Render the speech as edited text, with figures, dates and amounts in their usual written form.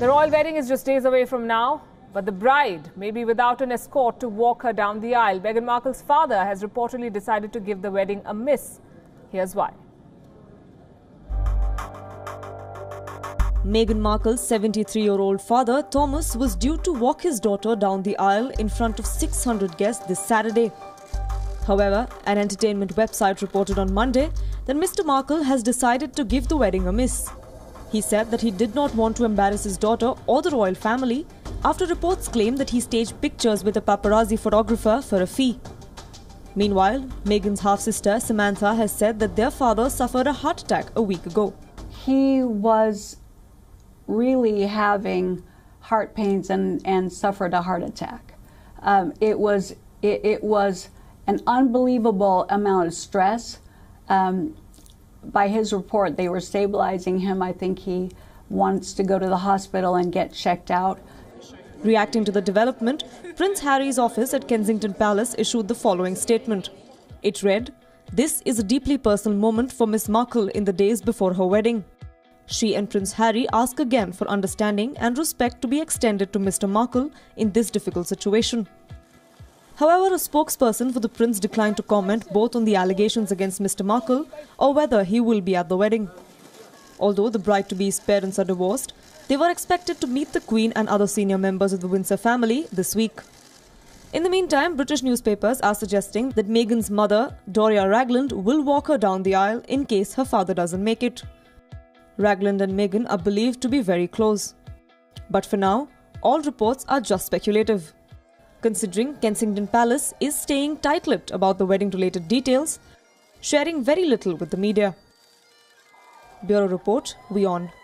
The royal wedding is just days away from now, but the bride may be without an escort to walk her down the aisle. Meghan Markle's father has reportedly decided to give the wedding a miss. Here's why. Meghan Markle's 73-year-old father, Thomas, was due to walk his daughter down the aisle in front of 600 guests this Saturday. However, an entertainment website reported on Monday that Mr. Markle has decided to give the wedding a miss. He said that he did not want to embarrass his daughter or the royal family after reports claimed that he staged pictures with a paparazzi photographer for a fee. Meanwhile, Meghan's half-sister, Samantha, has said that their father suffered a heart attack a week ago. He was really having heart pains and suffered a heart attack. It was an unbelievable amount of stress. By his report, they were stabilizing him. I think he wants to go to the hospital and get checked out. Reacting to the development, Prince Harry's office at Kensington Palace issued the following statement. It read, "This is a deeply personal moment for Miss Markle in the days before her wedding. She and Prince Harry ask again for understanding and respect to be extended to Mr. Markle in this difficult situation." However, a spokesperson for the prince declined to comment both on the allegations against Mr. Markle or whether he will be at the wedding. Although the bride-to-be's parents are divorced, they were expected to meet the Queen and other senior members of the Windsor family this week. In the meantime, British newspapers are suggesting that Meghan's mother, Doria Ragland, will walk her down the aisle in case her father doesn't make it. Ragland and Meghan are believed to be very close. But for now, all reports are just speculative. Considering Kensington Palace is staying tight-lipped about the wedding-related details, sharing very little with the media. Bureau Report, WION.